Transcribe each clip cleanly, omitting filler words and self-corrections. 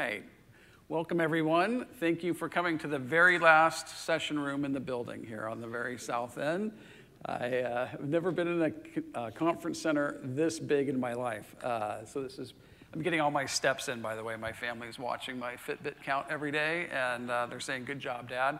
right. Welcome, everyone. Thank you for coming to the very last session room in the building here on the very south end. I've never been in a conference center this big in my life. So this is, I'm getting all my steps in, by the way. My family's watching my Fitbit count every day, and they're saying, good job, Dad.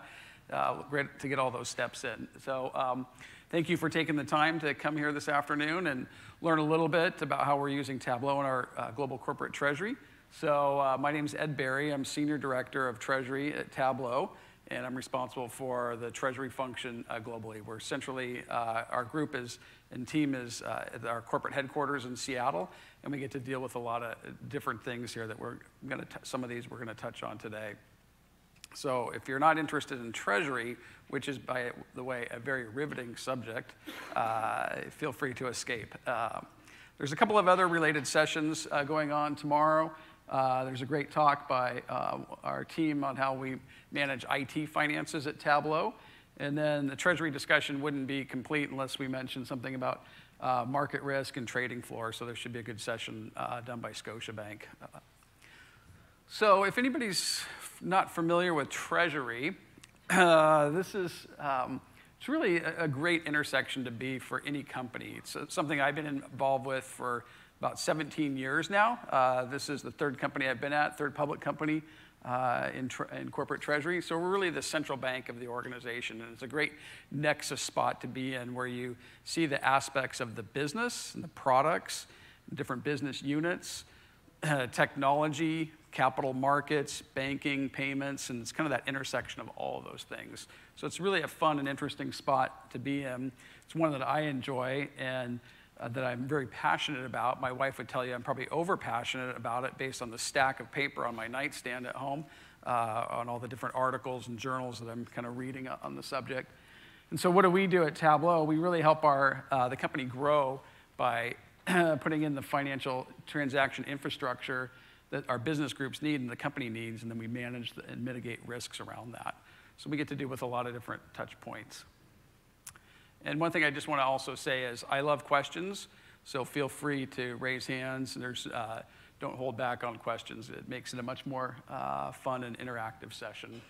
Great to get all those steps in. So thank you for taking the time to come here this afternoon and learn a little bit about how we're using Tableau in our global corporate treasury. So my name's Ed Berry. I'm Senior Director of Treasury at Tableau, and I'm responsible for the treasury function globally. We're centrally, our group is, and team is at our corporate headquarters in Seattle, and we get to deal with a lot of different things here that we're gonna, some of these we're gonna touch on today. So if you're not interested in treasury, which is, by the way, a very riveting subject, feel free to escape. There's a couple of other related sessions going on tomorrow. There's a great talk by our team on how we manage IT finances at Tableau. And then the treasury discussion wouldn't be complete unless we mentioned something about market risk and trading floor. So there should be a good session done by Scotiabank. So if anybody's not familiar with treasury, this is it's really a great intersection to be for any company. It's something I've been involved with for about 17 years now. This is the third company I've been at, third public company in corporate treasury. So we're really the central bank of the organization, and it's a great nexus spot to be in where you see the aspects of the business and the products, different business units, technology, capital markets, banking, payments, and it's kind of that intersection of all of those things. So it's really a fun and interesting spot to be in. It's one that I enjoy and that I'm very passionate about. My wife would tell you I'm probably overpassionate about it based on the stack of paper on my nightstand at home, on all the different articles and journals that I'm kind of reading on the subject. And so what do we do at Tableau? We really help our, the company grow by putting in the financial transaction infrastructure that our business groups need and the company needs, and then we manage and mitigate risks around that. So we get to deal with a lot of different touch points. And one thing I just want to also say is I love questions, so feel free to raise hands. And there's, don't hold back on questions. It makes it a much more fun and interactive session.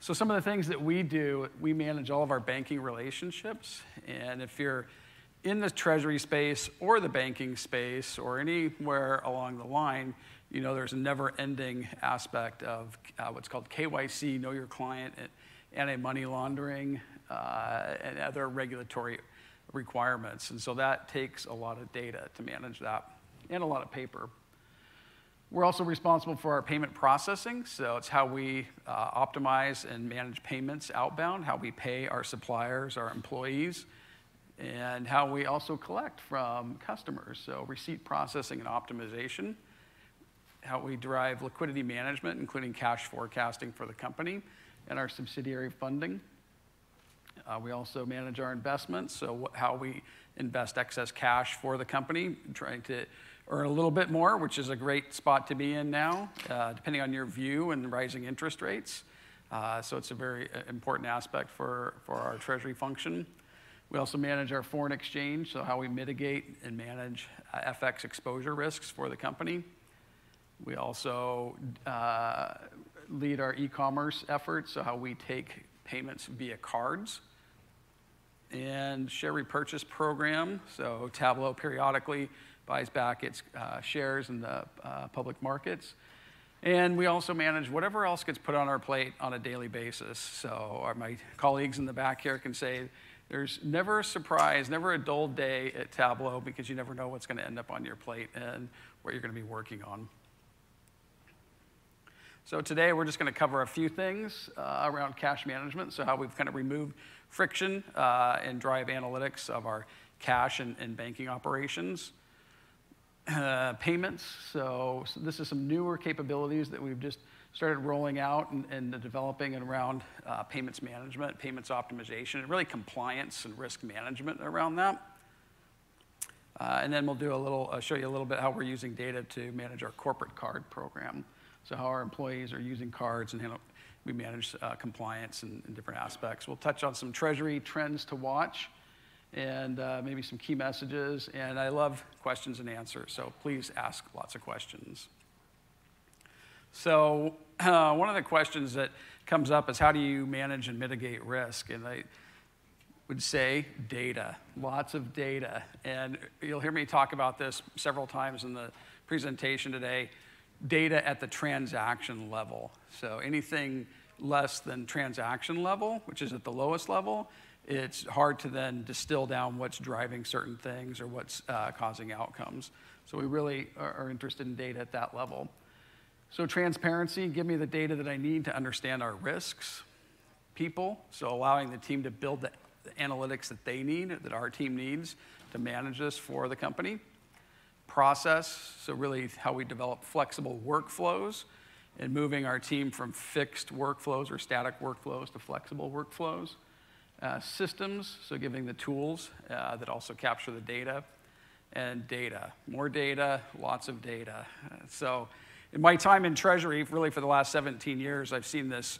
So some of the things that we do, we manage all of our banking relationships. And if you're in the treasury space or the banking space or anywhere along the line, you know there's a never-ending aspect of what's called KYC, know your client, anti-money laundering, and other regulatory requirements. And so that takes a lot of data to manage that and a lot of paper. We're also responsible for our payment processing. So it's how we optimize and manage payments outbound, how we pay our suppliers, our employees, and how we also collect from customers. So receipt processing and optimization, how we derive liquidity management, including cash forecasting for the company and our subsidiary funding. We also manage our investments, so how we invest excess cash for the company, trying to earn a little bit more, which is a great spot to be in now, depending on your view and the rising interest rates. So it's a very important aspect for our treasury function. We also manage our foreign exchange, so how we mitigate and manage FX exposure risks for the company. We also lead our e-commerce efforts, so how we take payments via cards. And share repurchase program, so Tableau periodically buys back its shares in the public markets. And we also manage whatever else gets put on our plate on a daily basis. So my colleagues in the back here can say there's never a surprise, never a dull day at Tableau, because you never know what's going to end up on your plate and what you're going to be working on. So today we're just going to cover a few things around cash management, so how we've kind of removed friction and drive analytics of our cash and banking operations. Payments, so this is some newer capabilities that we've just started rolling out and developing around payments management, payments optimization, and really compliance and risk management around that. And then we'll do a little, show you a little bit how we're using data to manage our corporate card program. So how our employees are using cards and how we manage compliance and different aspects. We'll touch on some treasury trends to watch and maybe some key messages. And I love questions and answers, so please ask lots of questions. So one of the questions that comes up is how do you manage and mitigate risk? And I would say data, lots of data. And you'll hear me talk about this several times in the presentation today, data at the transaction level. So anything less than transaction level, which is at the lowest level, it's hard to then distill down what's driving certain things or what's causing outcomes. So we really are interested in data at that level. So transparency, give me the data that I need to understand our risks. People, so allowing the team to build the analytics that they need, that our team needs to manage this for the company. Process, so really how we develop flexible workflows and moving our team from fixed workflows or static workflows to flexible workflows. Systems, so giving the tools that also capture the data, and data. More data, lots of data. So in my time in Treasury, really for the last 17 years, I've seen this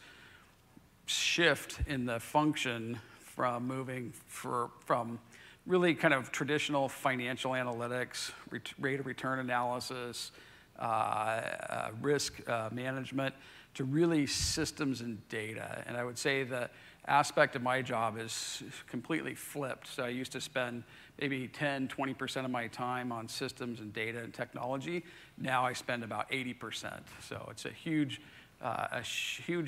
shift in the function from moving from really kind of traditional financial analytics, rate of return analysis, risk management, to really systems and data. And I would say that aspect of my job is completely flipped. So I used to spend maybe 10, 20% of my time on systems and data and technology. Now I spend about 80%. So it's a huge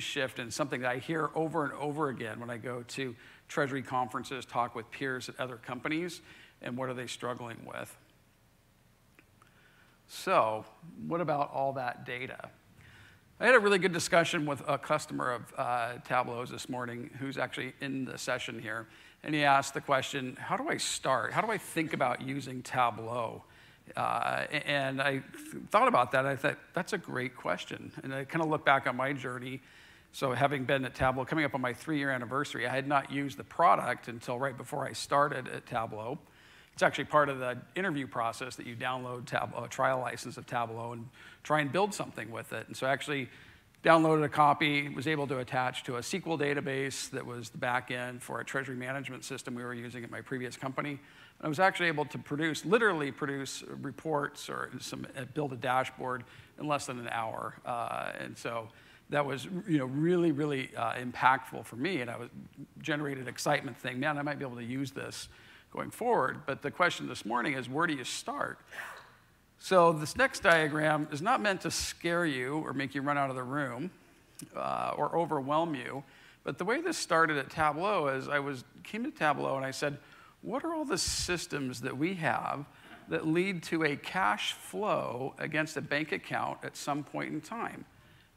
shift, and something that I hear over and over again when I go to Treasury conferences, talk with peers at other companies, and what are they struggling with. So what about all that data? I had a really good discussion with a customer of Tableau's this morning who's actually in the session here. And he asked the question, how do I start? How do I think about using Tableau? And I thought about that. I thought, that's a great question. And I kind of look back on my journey. So having been at Tableau, coming up on my 3-year anniversary, I had not used the product until right before I started at Tableau. It's actually part of the interview process that you download Tableau, a trial license of Tableau, and try and build something with it. And so I actually downloaded a copy, was able to attach to a SQL database that was the back end for a treasury management system we were using at my previous company. And I was actually able to produce, literally produce reports or build a dashboard in less than an hour. And so that was really, really impactful for me. And I was generated excitement thing, man, I might be able to use this going forward. But the question this morning is, where do you start? So this next diagram is not meant to scare you or make you run out of the room or overwhelm you. But the way this started at Tableau is I came to Tableau and I said, what are all the systems that we have that lead to a cash flow against a bank account at some point in time?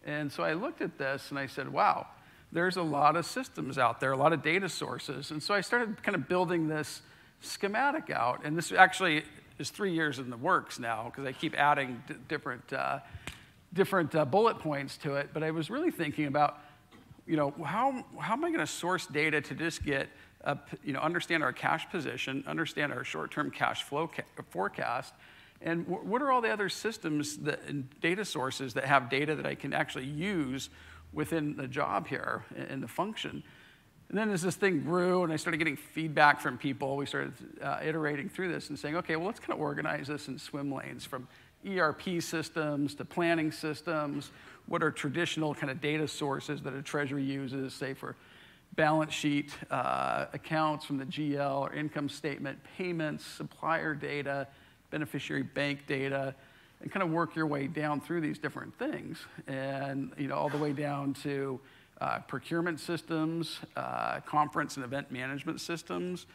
And so I looked at this and I said, wow, there's a lot of systems out there, a lot of data sources. And so I started kind of building this schematic out, and this actually is 3 years in the works now because I keep adding different bullet points to it. But I was really thinking about, how am I going to source data to just get, understand our cash position, understand our short-term cash flow forecast, and what are all the other systems that, and data sources that have data that I can actually use within the job here in the function. And then as this thing grew and I started getting feedback from people, we started iterating through this and saying, okay, well, let's kind of organize this in swim lanes from ERP systems to planning systems. What are traditional kind of data sources that a treasury uses, say for balance sheet accounts from the GL or income statement, payments, supplier data, beneficiary bank data, and kind of work your way down through these different things. And all the way down to procurement systems, conference and event management systems.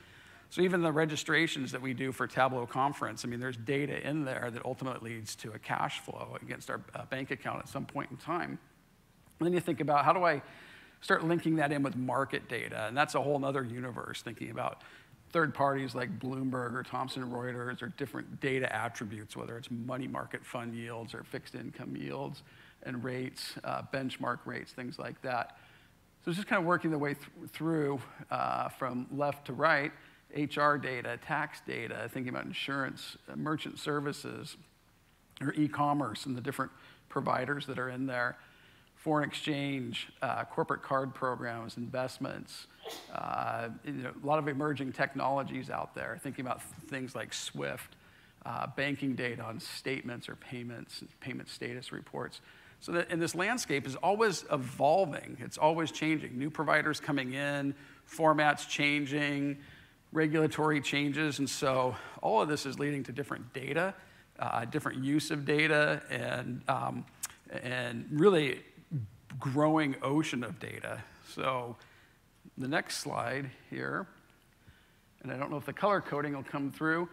So even the registrations that we do for Tableau Conference, I mean, there's data in there that ultimately leads to a cash flow against our bank account at some point in time. And then you think about, how do I start linking that in with market data? And that's a whole other universe, thinking about third parties like Bloomberg or Thomson Reuters or different data attributes, whether it's money market fund yields or fixed income yields and rates, benchmark rates, things like that. So it's just kind of working the way through from left to right, HR data, tax data, thinking about insurance, merchant services, or e-commerce and the different providers that are in there, foreign exchange, corporate card programs, investments, a lot of emerging technologies out there, thinking about things like SWIFT, banking data on statements or payments, payment status reports. So that, and this landscape is always evolving. It's always changing. New providers coming in, formats changing, regulatory changes. And so all of this is leading to different data, different use of data, and really growing ocean of data. So the next slide here, and I don't know if the color coding will come through.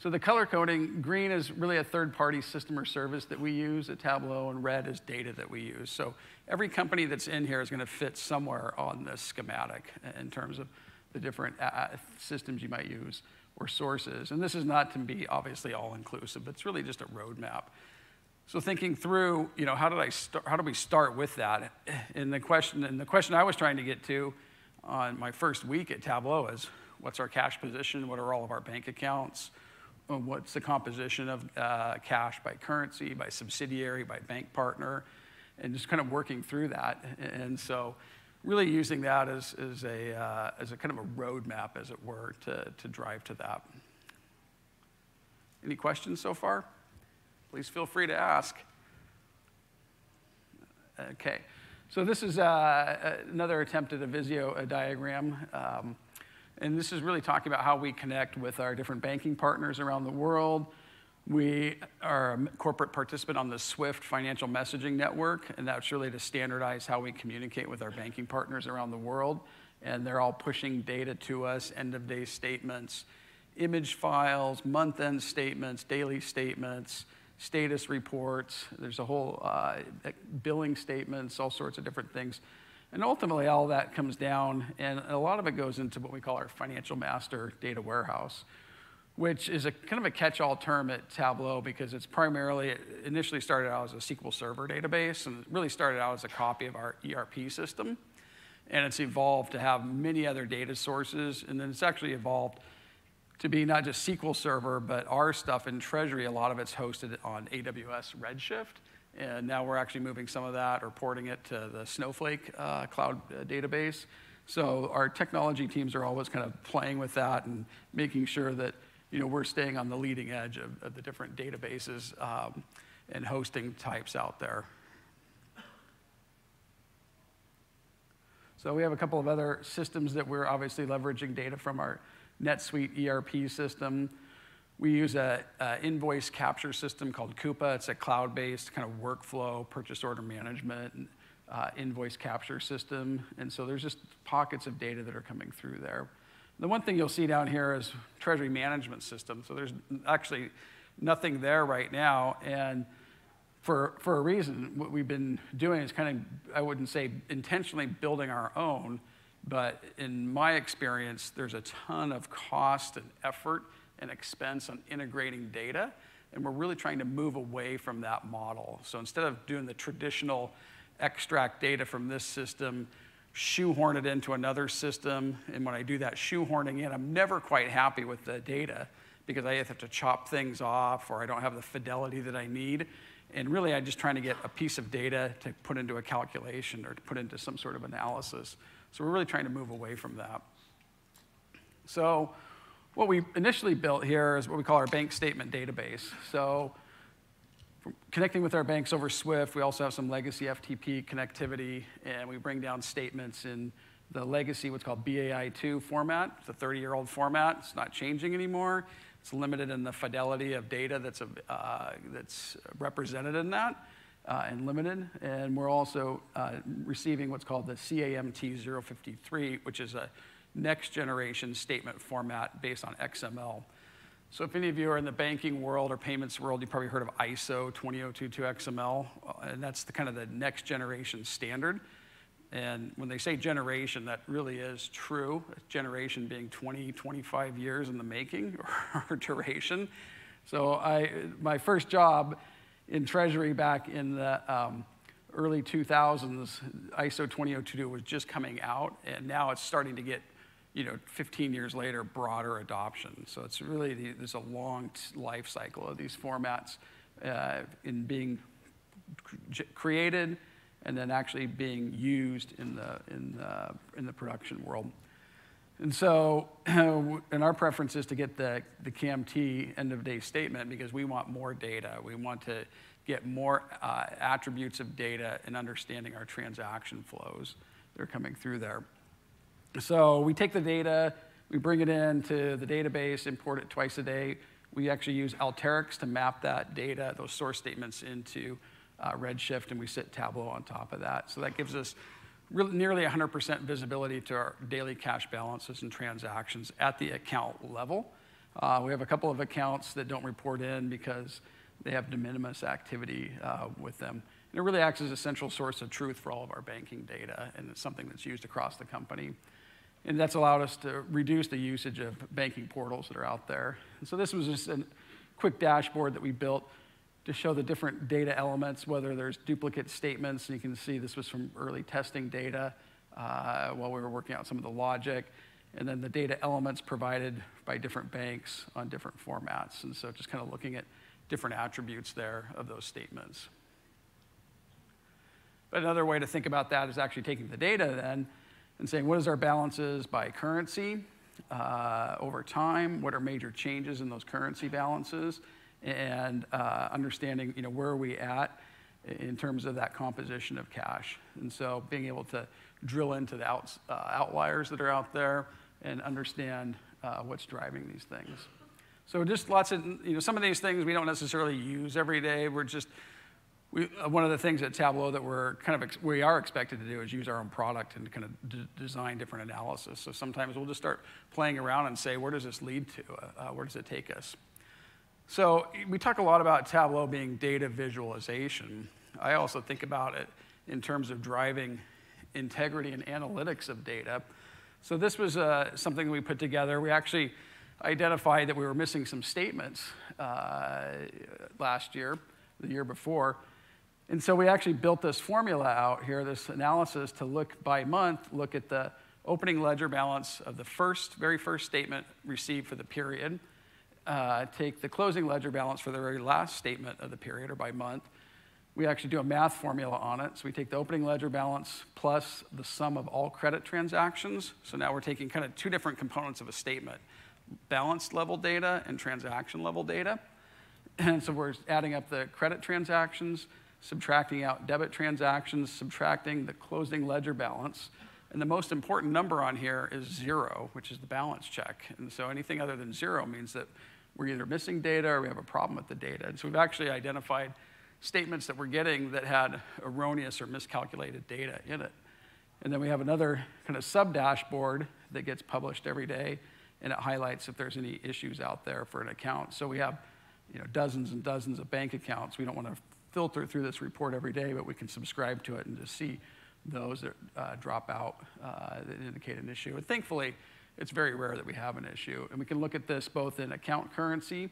So the color coding, green is really a third-party system or service that we use at Tableau, and red is data that we use. So every company that's in here is going to fit somewhere on this schematic in terms of the different systems you might use or sources. And this is not to be obviously all-inclusive, but it's really just a roadmap. So thinking through, you know, how do we start with that? And the question I was trying to get to on my first week at Tableau is, what's our cash position? What are all of our bank accounts? What's the composition of cash by currency, by subsidiary, by bank partner? And just kind of working through that. And so really using that as a kind of a roadmap, as it were, to drive to that. Any questions so far? Please feel free to ask. Okay, so this is another attempt at a Visio diagram. And this is really talking about how we connect with our different banking partners around the world. We are a corporate participant on the SWIFT financial messaging network, and that's really to standardize how we communicate with our banking partners around the world. And they're all pushing data to us, end-of-day statements, image files, month-end statements, daily statements, status reports. There's a whole billing statements, all sorts of different things. And ultimately, all that comes down, and a lot of it goes into what we call our financial master data warehouse, which is a kind of a catch-all term at Tableau because it's primarily, it initially started out as a SQL Server database, and it really started out as a copy of our ERP system. And it's evolved to have many other data sources, and then it's actually evolved to be not just SQL Server, but our stuff in Treasury, a lot of it's hosted on AWS Redshift. And now we're actually moving some of that or porting it to the Snowflake cloud database. So our technology teams are always kind of playing with that and making sure that, you know, we're staying on the leading edge of the different databases and hosting types out there. So we have a couple of other systems that we're obviously leveraging data from our NetSuite ERP system. We use an invoice capture system called Coupa. It's a cloud-based kind of workflow, purchase order management, invoice capture system. And so there's just pockets of data that are coming through there. The one thing you'll see down here is treasury management system. So there's actually nothing there right now. And for a reason, what we've been doing is kind of, I wouldn't say intentionally building our own, but in my experience, there's a ton of cost and effort and expense on integrating data, and we're really trying to move away from that model. So instead of doing the traditional extract data from this system, shoehorn it into another system, and when I do that shoehorning in, I'm never quite happy with the data because I have to chop things off or I don't have the fidelity that I need. And really, I'm just trying to get a piece of data to put into a calculation or to put into some sort of analysis. So we're really trying to move away from that. So what we initially built here is what we call our bank statement database. So connecting with our banks over SWIFT, we also have some legacy FTP connectivity, and we bring down statements in the legacy, what's called BAI2 format. It's a 30-year-old format. It's not changing anymore. It's limited in the fidelity of data that's represented in that and limited. And we're also receiving what's called the CAMT-053, which is a next generation statement format based on XML. So if any of you are in the banking world or payments world, you've probably heard of ISO 20022 XML, and that's the kind of the next generation standard. And when they say generation, that really is true, generation being 20, 25 years in the making or duration. So my first job in Treasury back in the early 2000s, ISO 20022 was just coming out, and now it's starting to get, you know, 15 years later, broader adoption. So it's really, there's a long life cycle of these formats in being created and then actually being used in the production world. And so, and our preference is to get the CAMT end-of-day statement because we want more data. We want to get more attributes of data and understanding our transaction flows that are coming through there. So we take the data, we bring it into the database, import it twice a day. We actually use Alteryx to map that data, those source statements into Redshift, and we sit Tableau on top of that. So that gives us nearly 100% visibility to our daily cash balances and transactions at the account level. We have a couple of accounts that don't report in because they have de minimis activity with them. And it really acts as a central source of truth for all of our banking data, and it's something that's used across the company. And that's allowed us to reduce the usage of banking portals that are out there. And so this was just a quick dashboard that we built to show the different data elements, whether there's duplicate statements. You can see this was from early testing data while we were working out some of the logic, and then the data elements provided by different banks on different formats. And so just kind of looking at different attributes there of those statements. But another way to think about that is actually taking the data then and saying, what is our balances by currency over time? What are major changes in those currency balances? And understanding, you know, where are we at in terms of that composition of cash. And so being able to drill into the outliers that are out there and understand what's driving these things. So just lots of, you know, some of these things we don't necessarily use every day. We're just, one of the things at Tableau that we're kind of, we are expected to do is use our own product and kind of design different analysis. So sometimes we'll just start playing around and say, where does this lead to? Where does it take us? So we talk a lot about Tableau being data visualization. I also think about it in terms of driving integrity and analytics of data. So this was something we put together. We actually identified that we were missing some statements last year, the year before. And so we actually built this formula out here, this analysis to look by month, look at the opening ledger balance of the very first statement received for the period. Take the closing ledger balance for the very last statement of the period or by month. We actually do a math formula on it. So we take the opening ledger balance plus the sum of all credit transactions. So now we're taking kind of two different components of a statement, balance level data and transaction level data. And so we're adding up the credit transactions, subtracting out debit transactions, subtracting the closing ledger balance. And the most important number on here is 0, which is the balance check. And so anything other than 0 means that we're either missing data or we have a problem with the data. And so we've actually identified statements that we're getting that had erroneous or miscalculated data in it. And then we have another kind of sub-dashboard that gets published every day, and it highlights if there's any issues out there for an account. So we have, you know, dozens and dozens of bank accounts. We don't want to filter through this report every day, but we can subscribe to it and just see those that drop out that indicate an issue. And thankfully, it's very rare that we have an issue. And we can look at this both in account currency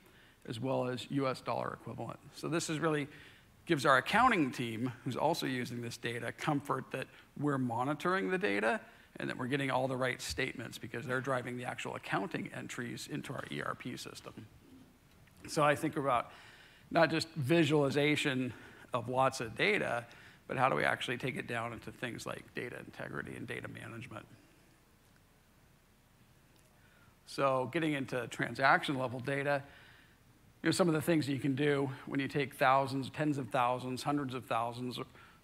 as well as US dollar equivalent. So this is really gives our accounting team, who's also using this data, comfort that we're monitoring the data and that we're getting all the right statements because they're driving the actual accounting entries into our ERP system. So I think about not just visualization of lots of data, but how do we actually take it down into things like data integrity and data management? So getting into transaction level data, you know, some of the things that you can do when you take thousands, tens of thousands, hundreds of thousands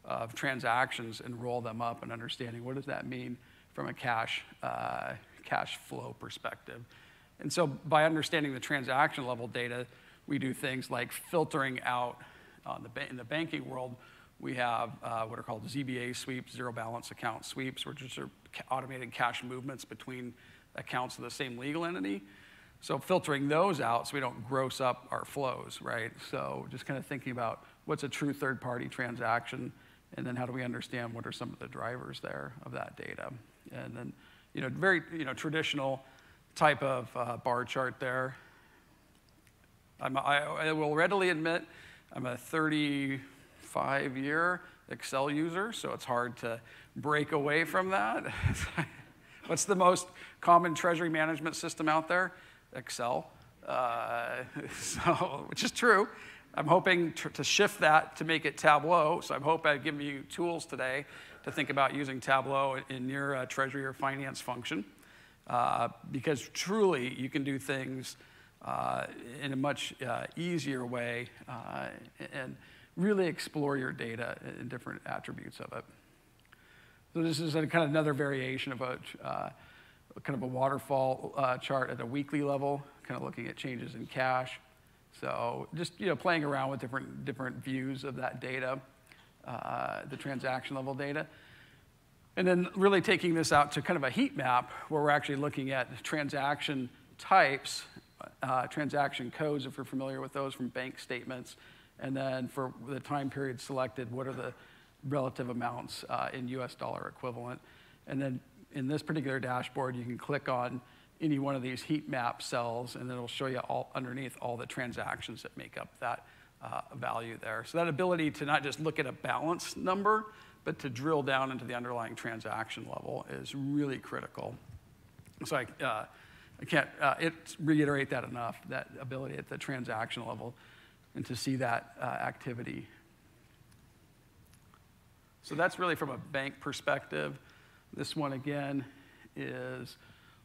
of transactions and roll them up and understanding what does that mean from a cash flow perspective. And so by understanding the transaction level data, we do things like filtering out in the banking world, we have what are called ZBA sweeps, zero balance account sweeps, which are sort of automated cash movements between accounts of the same legal entity. So filtering those out so we don't gross up our flows, right? So just kind of thinking about what's a true third-party transaction, and then how do we understand what are some of the drivers there of that data? And then, you know, very, you know, traditional type of bar chart there. I will readily admit I'm a 35-year Excel user, so it's hard to break away from that. What's the most common treasury management system out there? Excel, which is true. I'm hoping to shift that to make it Tableau, so I hope I've given you tools today to think about using Tableau in your treasury or finance function. because truly you can do things in a much easier way and really explore your data and different attributes of it. So this is a kind of another variation of a waterfall chart at a weekly level, kind of looking at changes in cash. So just playing around with different views of that data, the transaction level data. And then really taking this out to kind of a heat map where we're actually looking at transaction types, transaction codes, if you're familiar with those from bank statements. And then for the time period selected, what are the relative amounts in US dollar equivalent? And then in this particular dashboard, you can click on any one of these heat map cells, and it'll show you all underneath all the transactions that make up that value there. So that ability to not just look at a balance number, but to drill down into the underlying transaction level is really critical. So I can't reiterate that enough, that ability at the transaction level and to see that activity. So that's really from a bank perspective. This one, again, is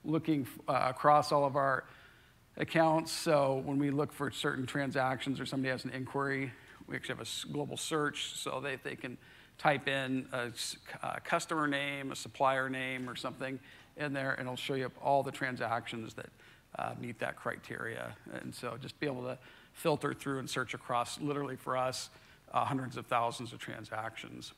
looking across all of our accounts. So when we look for certain transactions or somebody has an inquiry, we actually have a global search so they can type in a customer name, a supplier name, or something in there, and it'll show you all the transactions that meet that criteria. And so just be able to filter through and search across, literally for us, hundreds of thousands of transactions.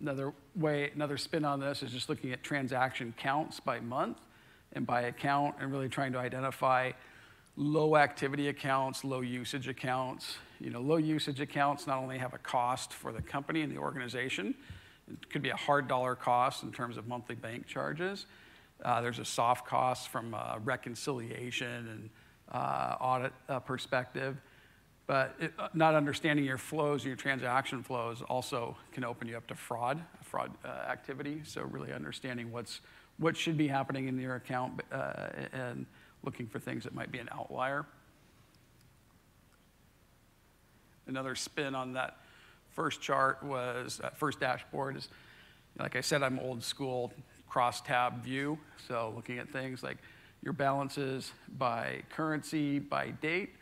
Another spin on this is just looking at transaction counts by month and by account, and really trying to identify low activity accounts, low usage accounts. Low usage accounts not only have a cost for the company and the organization, it could be a hard dollar cost in terms of monthly bank charges. There's a soft cost from reconciliation and audit perspective. But not understanding your flows, your transaction flows, also can open you up to fraud activity. So really understanding what should be happening in your account and looking for things that might be an outlier. Another spin on that first chart was, first dashboard is, like I said, I'm old school cross-tab view. So looking at things like your balances by currency, by date,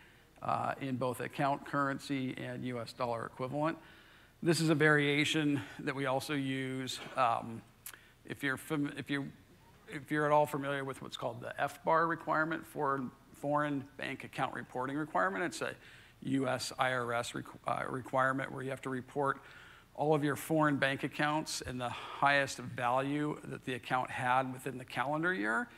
in both account currency and US dollar equivalent. This is a variation that we also use if you're at all familiar with what's called the FBAR requirement, for foreign bank account reporting requirement. It's a US IRS requirement where you have to report all of your foreign bank accounts and the highest value that the account had within the calendar year,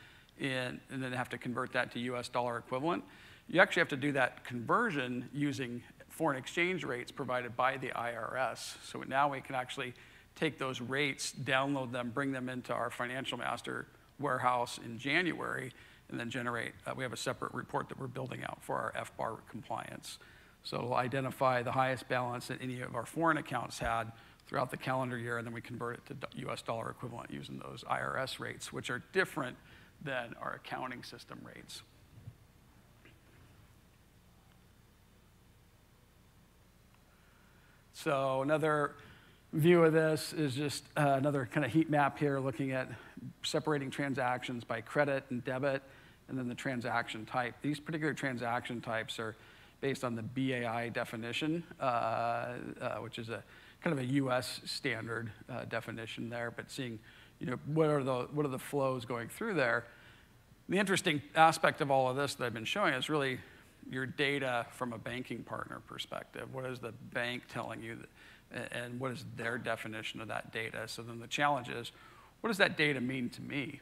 and then have to convert that to US dollar equivalent. You actually have to do that conversion using foreign exchange rates provided by the IRS. So now we can actually take those rates, download them, bring them into our Financial Master warehouse in January, and then generate, we have a separate report that we're building out for our FBAR compliance. So it'll identify the highest balance that any of our foreign accounts had throughout the calendar year, and then we convert it to US dollar equivalent using those IRS rates, which are different than our accounting system rates. So another view of this is just another kind of heat map here, looking at separating transactions by credit and debit, and then the transaction type. These particular transaction types are based on the BAI definition, which is a kind of a US standard definition there, but seeing what are the flows going through there. The interesting aspect of all of this that I've been showing is really your data from a banking partner perspective. What is the bank telling you that, and what is their definition of that data? So then the challenge is, what does that data mean to me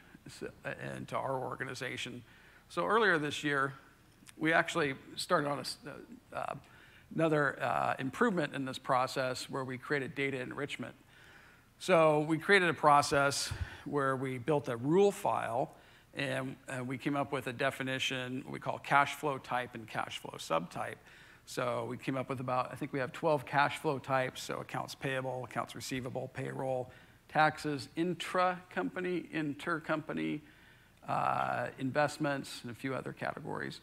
and to our organization? So earlier this year, we actually started on another improvement in this process where we created data enrichment. So we created a process where we built a rule file, and we came up with a definition we call cash flow type and cash flow subtype. So we came up with about, I think we have 12 cash flow types, so accounts payable, accounts receivable, payroll, taxes, intra-company, inter-company, investments, and a few other categories.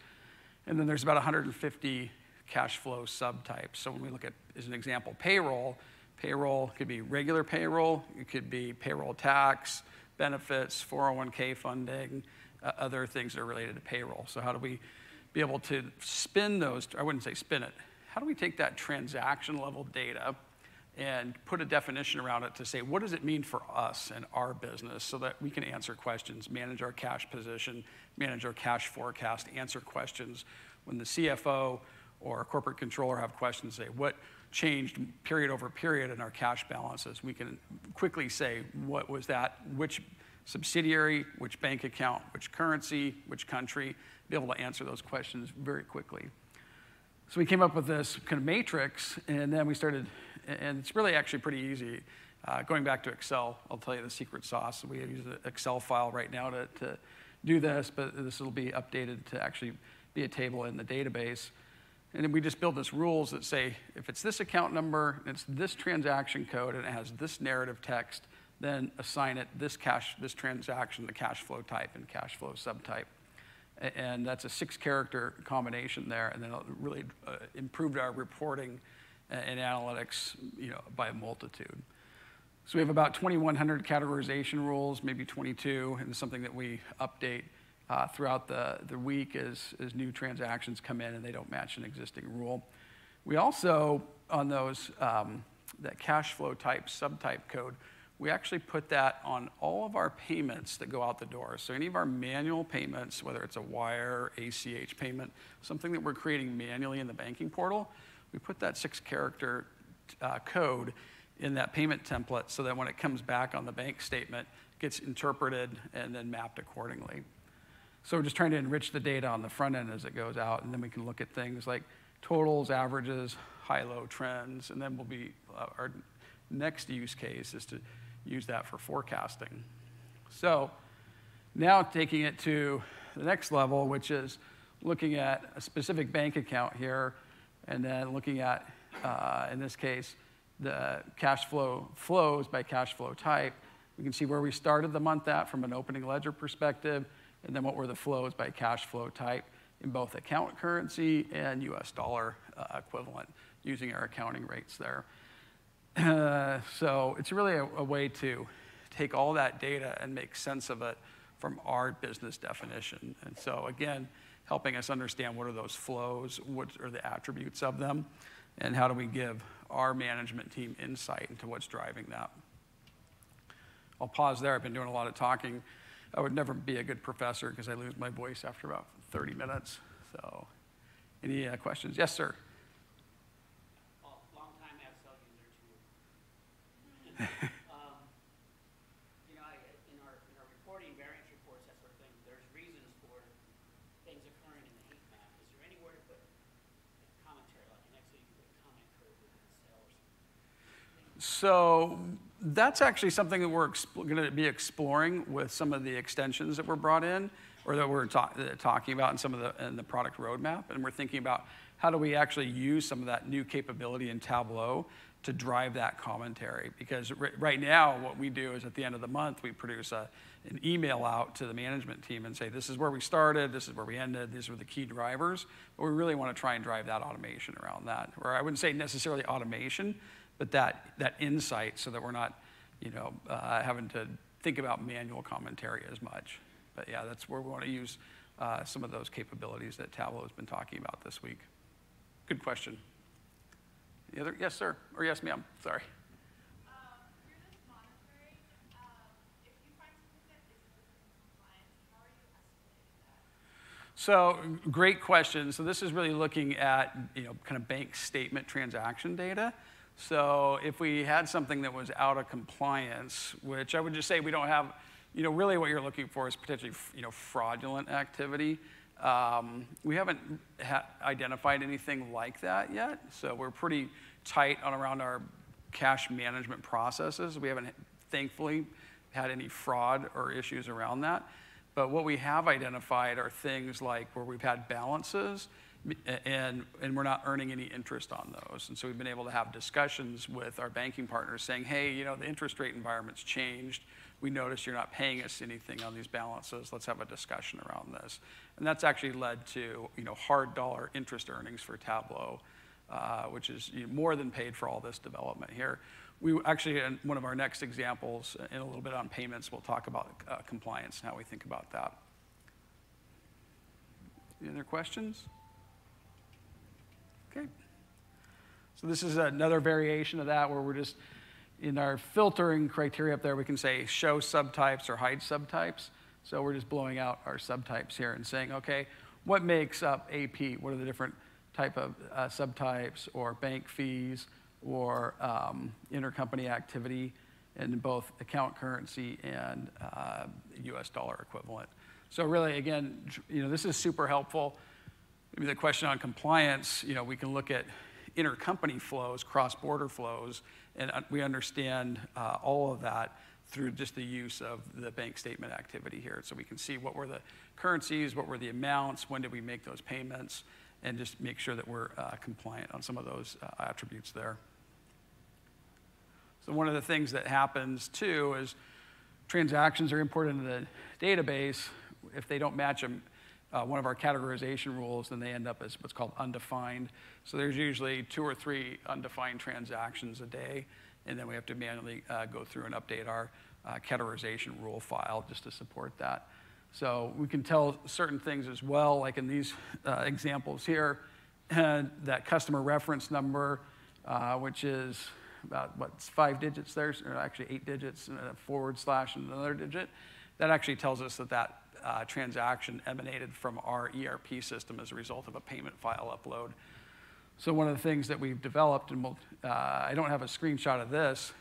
And then there's about 150 cash flow subtypes. So when we look at, as an example, payroll, payroll. It could be regular payroll. It could be payroll tax, benefits, 401k funding, other things that are related to payroll. So how do we be able to spin those? I wouldn't say spin it. How do we take that transaction level data and put a definition around it to say, what does it mean for us and our business so that we can answer questions, manage our cash position, manage our cash forecast, answer questions when the CFO or corporate controller have questions, say, what changed period over period in our cash balances? We can quickly say, what was that, which subsidiary, which bank account, which currency, which country, be able to answer those questions very quickly. So we came up with this kind of matrix, and then we started, and it's really actually pretty easy. Going back to Excel, I'll tell you the secret sauce. We use an Excel file right now to do this, but this will be updated to actually be a table in the database. And then we just build this rules that say, if it's this account number, and it's this transaction code, and it has this narrative text, then assign it this transaction, the cash flow type and cash flow subtype. And that's a 6-character combination there, and then it really improved our reporting and analytics, you know, by a multitude. So we have about 2,100 categorization rules, maybe 22, and something that we update throughout the week as new transactions come in and they don't match an existing rule. We also, on those, that cash flow type, subtype code, we actually put that on all of our payments that go out the door. So any of our manual payments, whether it's a wire, ACH payment, something that we're creating manually in the banking portal, we put that 6-character code in that payment template so that when it comes back on the bank statement, it gets interpreted and then mapped accordingly. So we're just trying to enrich the data on the front end as it goes out, and then we can look at things like totals, averages, high-low trends, and then we'll be, our next use case is to use that for forecasting. So now taking it to the next level, which is looking at a specific bank account here, and then looking at, in this case, the cash flow flows by cash flow type. We can see where we started the month at from an opening ledger perspective, and then what were the flows by cash flow type in both account currency and US dollar equivalent, using our accounting rates there. So it's really a way to take all that data and make sense of it from our business definition. And so again, helping us understand what are those flows, what are the attributes of them, and how do we give our management team insight into what's driving that. I'll pause there. I've been doing a lot of talking. I would never be a good professor because I lose my voice after about 30 minutes. So any questions? Yes, sir. You know, in our reporting, variance reports, that sort of thing, there's reasons for things occurring in the heat map. Is there anywhere to put commentary, like an exit, you can put a comment curve within the cell or something? So that's actually something that we're going to be exploring with some of the extensions that were brought in, or that we're talking about in some of in the product roadmap, and we're thinking about how do we actually use some of that new capability in Tableau to drive that commentary. Because right now, what we do is at the end of the month, we produce an email out to the management team and say, this is where we started, this is where we ended, these were the key drivers. But we really want to try and drive that automation around that. Or I wouldn't say necessarily automation, but that insight so that we're not, you know, having to think about manual commentary as much. But yeah, that's where we want to use some of those capabilities that Tableau has been talking about this week. Good question. The other, yes, sir, or yes, ma'am, sorry. Through this monitoring, if you find something that is compliant, how are you estimating that? So, great question. So this is really looking at, you know, kind of bank statement transaction data. So if we had something that was out of compliance, which I would just say we don't have, you know, really what you're looking for is potentially, you know, fraudulent activity. We haven't identified anything like that yet, so we're pretty tight around our cash management processes. We haven't, thankfully, had any fraud or issues around that. But what we have identified are things like where we've had balances and we're not earning any interest on those. And so we've been able to have discussions with our banking partners saying, hey, you know, the interest rate environment's changed. We notice you're not paying us anything on these balances. Let's have a discussion around this. And that's actually led to, you know, hard dollar interest earnings for Tableau which is more than paid for all this development here. We actually, in one of our next examples, in a little bit on payments, we'll talk about compliance and how we think about that. Any other questions? Okay. So this is another variation of that where we're just, in our filtering criteria up there, we can say show subtypes or hide subtypes. So we're just blowing out our subtypes here and saying, okay, what makes up AP? What are the different type of subtypes or bank fees or intercompany activity in both account currency and US dollar equivalent. So really, again, this is super helpful. Maybe the question on compliance, we can look at intercompany flows, cross-border flows, and we understand all of that through just the use of the bank statement activity here. So we can see what were the currencies, what were the amounts, when did we make those payments, and just make sure that we're compliant on some of those attributes there. So one of the things that happens too is transactions are imported into the database. If they don't match them, one of our categorization rules, then they end up as what's called undefined. So there's usually 2 or 3 undefined transactions a day, and then we have to manually go through and update our categorization rule file just to support that. So we can tell certain things as well, like in these examples here, and that customer reference number, which is about, what's 5 digits there, or actually 8 digits, and a / and another digit, that actually tells us that that transaction emanated from our ERP system as a result of a payment file upload. So one of the things that we've developed, and we'll, I don't have a screenshot of this,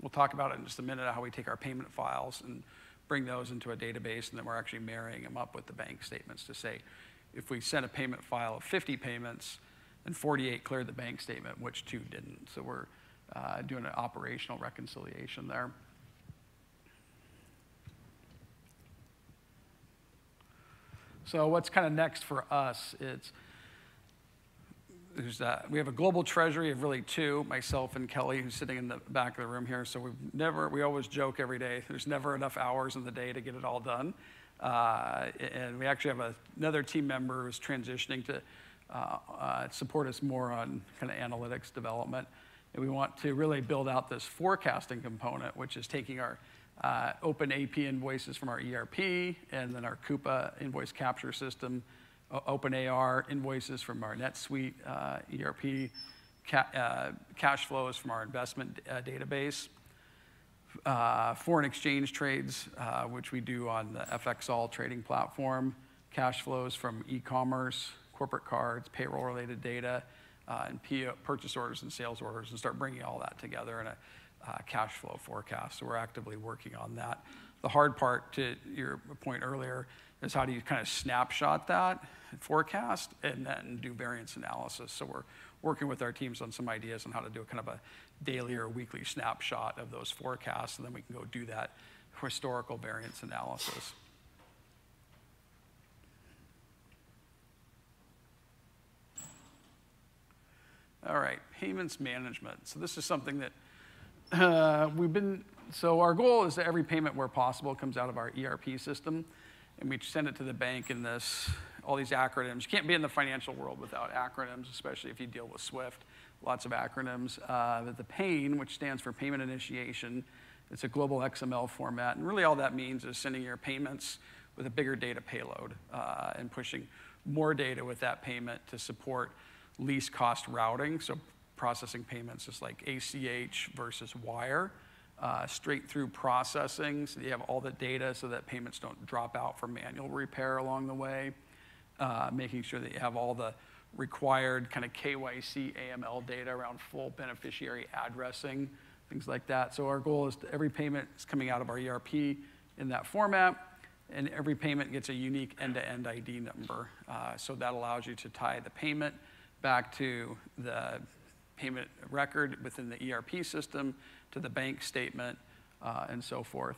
we'll talk about it in just a minute, how we take our payment files and bring those into a database, and then we're actually marrying them up with the bank statements to say, if we sent a payment file of 50 payments and 48 cleared the bank statement, which 2 didn't? So we're doing an operational reconciliation there. So what's kind of next for us? We have a global treasury of really 2, myself and Kelly, who's sitting in the back of the room here. So we always joke every day, there's never enough hours in the day to get it all done. And we actually have another team member who's transitioning to support us more on kind of analytics development. And we want to really build out this forecasting component, which is taking our open AP invoices from our ERP, and then our Coupa invoice capture system, open AR invoices from our NetSuite ERP, cash flows from our investment database, foreign exchange trades, which we do on the FXALL trading platform, cash flows from e-commerce, corporate cards, payroll-related data, and purchase orders and sales orders, and start bringing all that together in a cash flow forecast. So we're actively working on that. The hard part, to your point earlier, is how do you kind of snapshot that forecast and then do variance analysis. So we're working with our teams on some ideas on how to do a kind of a daily or weekly snapshot of those forecasts, and then we can go do that historical variance analysis. All right, payments management. So this is something that so our goal is that every payment where possible comes out of our ERP system, and we send it to the bank in this, all these acronyms. You can't be in the financial world without acronyms, especially if you deal with SWIFT, lots of acronyms. But the PAIN, which stands for Payment Initiation, it's a global XML format, and really all that means is sending your payments with a bigger data payload and pushing more data with that payment to support least cost routing, so processing payments is like ACH versus wire, straight through processing, so you have all the data so that payments don't drop out for manual repair along the way, making sure that you have all the required kind of KYC, AML data around full beneficiary addressing, things like that. So our goal is every payment is coming out of our ERP in that format, and every payment gets a unique end-to-end ID number. So that allows you to tie the payment back to the payment record within the ERP system, to the bank statement, and so forth,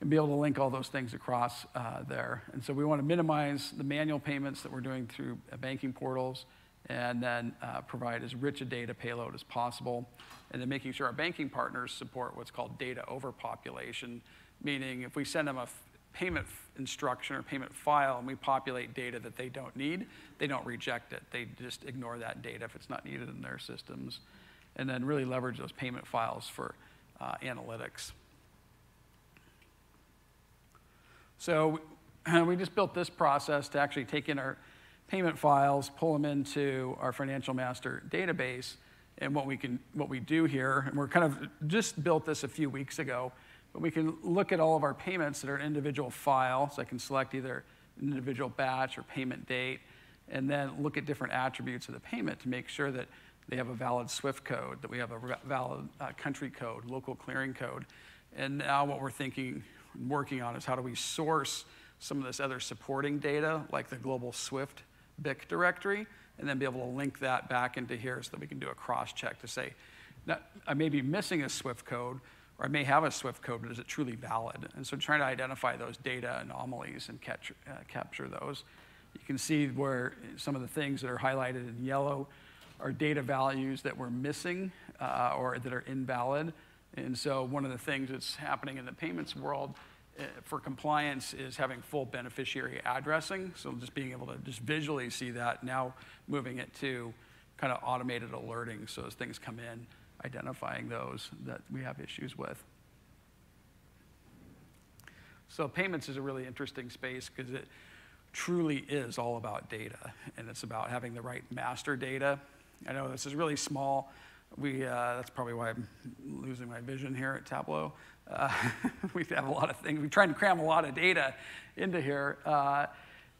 and be able to link all those things across there. And so we want to minimize the manual payments that we're doing through banking portals, and then provide as rich a data payload as possible, and then making sure our banking partners support what's called data overpopulation, meaning if we send them a payment instruction or payment file and we populate data that they don't need, they don't reject it. They just ignore that data if it's not needed in their systems, and then really leverage those payment files for analytics. So we just built this process to actually take in our payment files, pull them into our financial master database, and what we do here, and we're kind of just built this a few weeks ago, but we can look at all of our payments that are an individual file, so I can select either an individual batch or payment date, and then look at different attributes of the payment to make sure that they have a valid SWIFT code, that we have a valid country code, local clearing code. And now what we're thinking, working on, is how do we source some of this other supporting data, like the global SWIFT BIC directory, and then be able to link that back into here so that we can do a cross-check to say, I may be missing a SWIFT code, or I may have a SWIFT code, but is it truly valid? And so trying to identify those data anomalies and capture those. You can see where some of the things that are highlighted in yellow are data values that we're missing or that are invalid. And so one of the things that's happening in the payments world for compliance is having full beneficiary addressing. So just being able to just visually see that, now moving it to kind of automated alerting. So as things come in, identifying those that we have issues with. So payments is a really interesting space because it truly is all about data. And it's about having the right master data. I know this is really small. That's probably why I'm losing my vision here at Tableau. We have a lot of things. We try to cram a lot of data into here.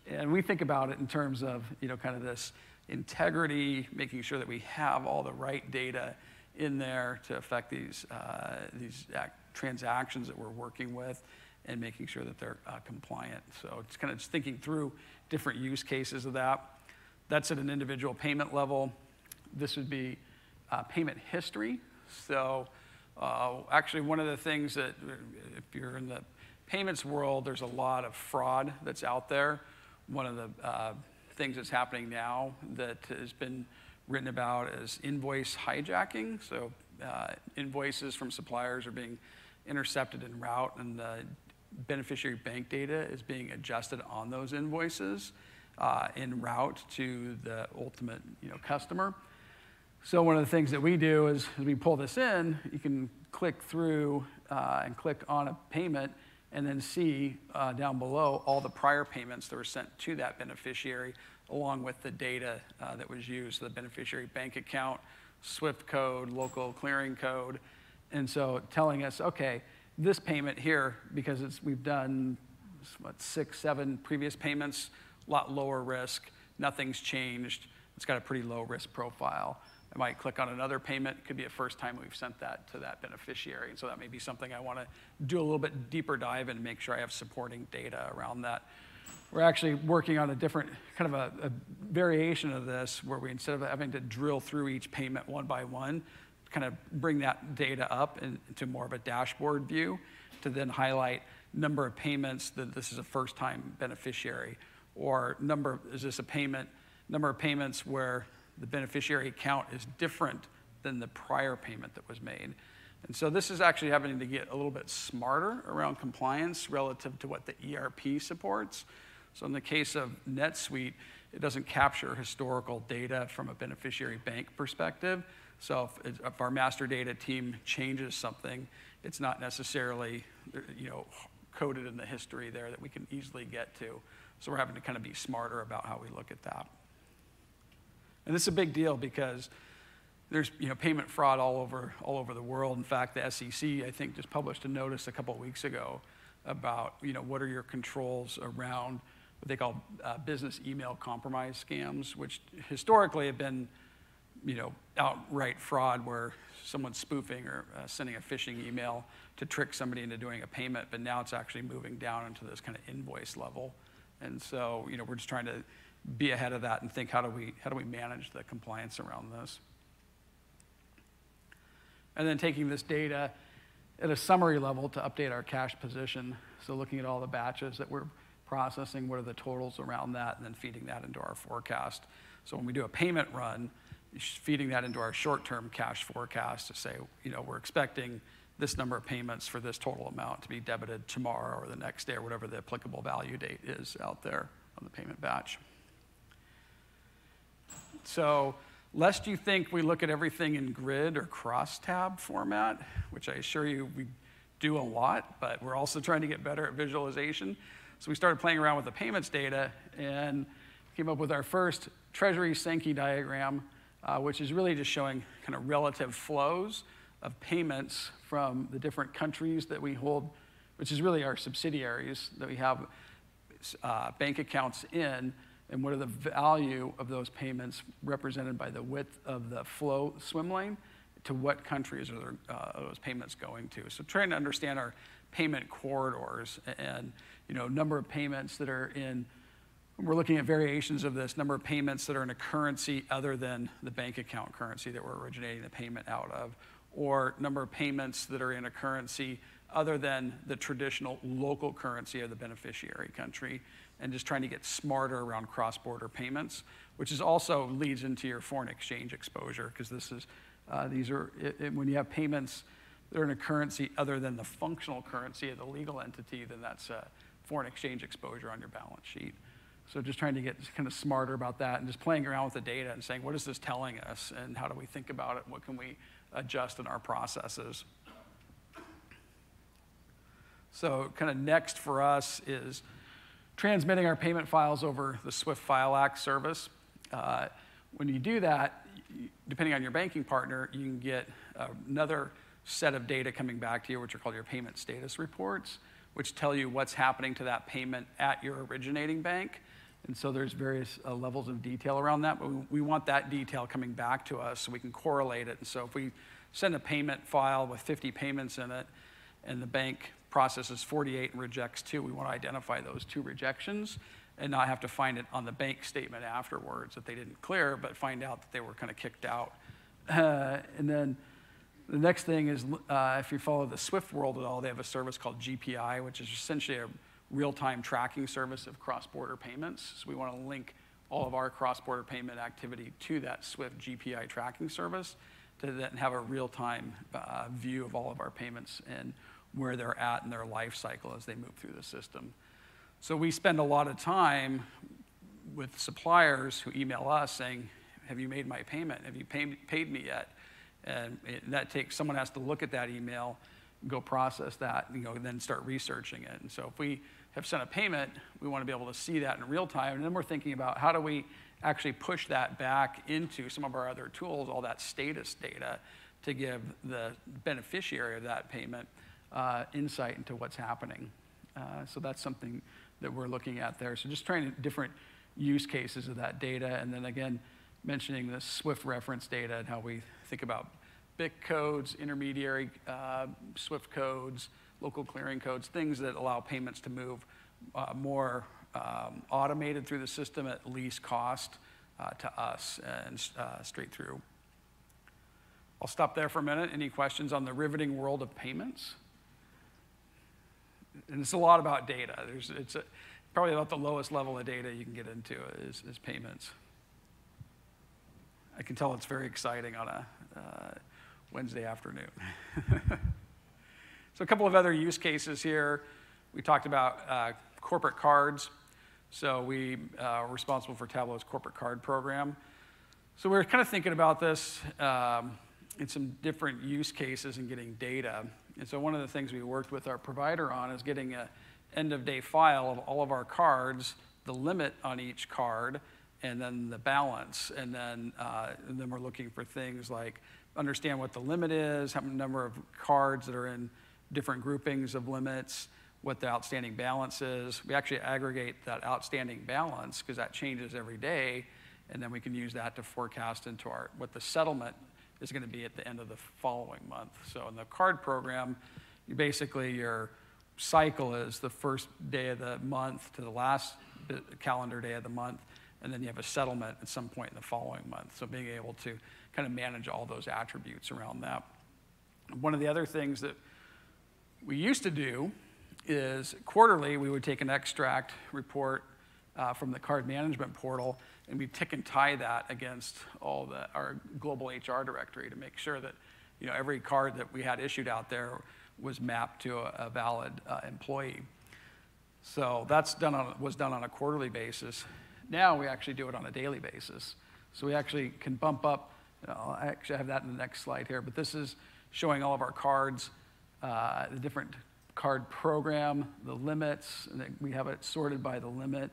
And we think about it in terms of, kind of this integrity, making sure that we have all the right data in there to affect these transactions that we're working with and making sure that they're compliant. So it's kind of just thinking through different use cases of that. That's at an individual payment level. This would be payment history. So actually one of the things that, if you're in the payments world, there's a lot of fraud that's out there. One of the things that's happening now that has been written about is invoice hijacking. So invoices from suppliers are being intercepted en route, and the beneficiary bank data is being adjusted on those invoices en route to the ultimate customer. So one of the things that we do is, as we pull this in, you can click through and click on a payment and then see down below all the prior payments that were sent to that beneficiary along with the data that was used, the beneficiary bank account, SWIFT code, local clearing code. And so telling us, okay, this payment here, because we've done, what, 6, 7 previous payments, a lot lower risk, nothing's changed, it's got a pretty low risk profile. I might click on another payment. It could be the first time we've sent that to that beneficiary. And so that may be something I want to do a little bit deeper dive in and make sure I have supporting data around that. We're actually working on a different kind of a variation of this where we, instead of having to drill through each payment one by one, kind of bring that data up into more of a dashboard view to then highlight number of payments that this is a first-time beneficiary, or number of payments where the beneficiary account is different than the prior payment that was made. And so this is actually having to get a little bit smarter around compliance relative to what the ERP supports. So in the case of NetSuite, it doesn't capture historical data from a beneficiary bank perspective. So if our master data team changes something, it's not necessarily coded in the history there that we can easily get to. So we're having to kind of be smarter about how we look at that. And this is a big deal because there's payment fraud all over the world. In fact, the SEC, I think, just published a notice a couple of weeks ago about what are your controls around what they call business email compromise scams, which historically have been outright fraud where someone's spoofing or sending a phishing email to trick somebody into doing a payment. But now it's actually moving down into this kind of invoice level. And so we're just trying to be ahead of that and think, how do we manage the compliance around this? And then taking this data at a summary level to update our cash position. So looking at all the batches that we're processing, what are the totals around that, and then feeding that into our forecast. So when we do a payment run, feeding that into our short-term cash forecast to say, we're expecting this number of payments for this total amount to be debited tomorrow or the next day or whatever the applicable value date is out there on the payment batch. So lest you think we look at everything in grid or crosstab format, which I assure you we do a lot, but we're also trying to get better at visualization. So we started playing around with the payments data and came up with our first Treasury Sankey diagram, which is really just showing kind of relative flows of payments from the different countries that we hold, which is really our subsidiaries that we have bank accounts in, and what are the value of those payments represented by the width of the flow swim lane to what countries are those payments going to. So trying to understand our payment corridors and, you know, number of payments that are in, we're looking at variations of this, number of payments that are in a currency other than the bank account currency that we're originating the payment out of, or number of payments that are in a currency other than the traditional local currency of the beneficiary country, and just trying to get smarter around cross-border payments, which is also leads into your foreign exchange exposure, because this is, these are, when you have payments that are in a currency other than the functional currency of the legal entity, then that's foreign exchange exposure on your balance sheet. So just trying to get kind of smarter about that and just playing around with the data and saying, what is this telling us and how do we think about it? What can we adjust in our processes? So kind of next for us is transmitting our payment files over the SWIFT File Act service. When you do that, depending on your banking partner, you can get another set of data coming back to you, which are called your payment status reports, which tell you what's happening to that payment at your originating bank. And so there's various levels of detail around that, but we want that detail coming back to us so we can correlate it. And so if we send a payment file with 50 payments in it and the bank processes 48 and rejects 2, we want to identify those 2 rejections and not have to find it on the bank statement afterwards that they didn't clear, but find out that they were kind of kicked out. And then the next thing is, if you follow the SWIFT world at all, they have a service called GPI, which is essentially a real-time tracking service of cross-border payments. So we want to link all of our cross-border payment activity to that SWIFT GPI tracking service to then have a real-time view of all of our payments and where they're at in their life cycle as they move through the system. So we spend a lot of time with suppliers who email us saying, have you made my payment? Have you paid me yet? And that takes, someone has to look at that email, go process that, and then start researching it. And so if we have sent a payment, we want to be able to see that in real time. And then we're thinking about how do we actually push that back into some of our other tools, all that status data, to give the beneficiary of that payment insight into what's happening. So that's something that we're looking at there. So just trying different use cases of that data. And then again, mentioning the SWIFT reference data and how we think about BIC codes, intermediary SWIFT codes, local clearing codes, things that allow payments to move more automated through the system at least cost to us and straight through. I'll stop there for a minute. Any questions on the riveting world of payments? And it's a lot about data. It's probably about the lowest level of data you can get into is payments. I can tell it's very exciting on a Wednesday afternoon. So a couple of other use cases here. We talked about corporate cards. So we are responsible for Tableau's corporate card program. So we're kind of thinking about this in some different use cases and getting data. And so one of the things we worked with our provider on is getting an end-of-day file of all of our cards, the limit on each card, and then the balance. And then we're looking for things like understand what the limit is, how many number of cards that are in different groupings of limits, what the outstanding balance is. We actually aggregate that outstanding balance because that changes every day. And then we can use that to forecast into our what the settlement is going to be at the end of the following month. So in the card program, you basically your cycle is the first day of the month to the last calendar day of the month, and then you have a settlement at some point in the following month. So being able to kind of manage all those attributes around that. One of the other things that we used to do is quarterly, we would take an extract report from the card management portal, and we tick and tie that against all our global HR directory to make sure that you know, every card that we had issued out there was mapped to a valid employee. So that's done on, was done on a quarterly basis. Now we actually do it on a daily basis. So we actually can bump up, you know, I actually have that in the next slide here, but this is showing all of our cards, the different card program, the limits, and then we have it sorted by the limit,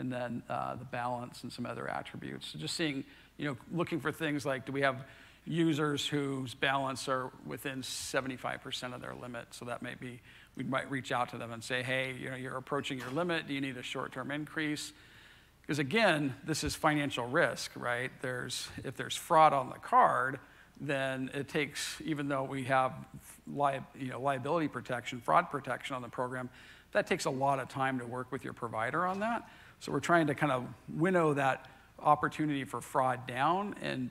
and then the balance and some other attributes. So just seeing, you know, looking for things like, do we have users whose balance are within 75% of their limit? So that may be, we might reach out to them and say, hey, you know, you're approaching your limit. Do you need a short-term increase? Because again, this is financial risk, right? There's, if there's fraud on the card, then it takes, even though we have liability protection, fraud protection on the program, that takes a lot of time to work with your provider on that. So we're trying to kind of winnow that opportunity for fraud down and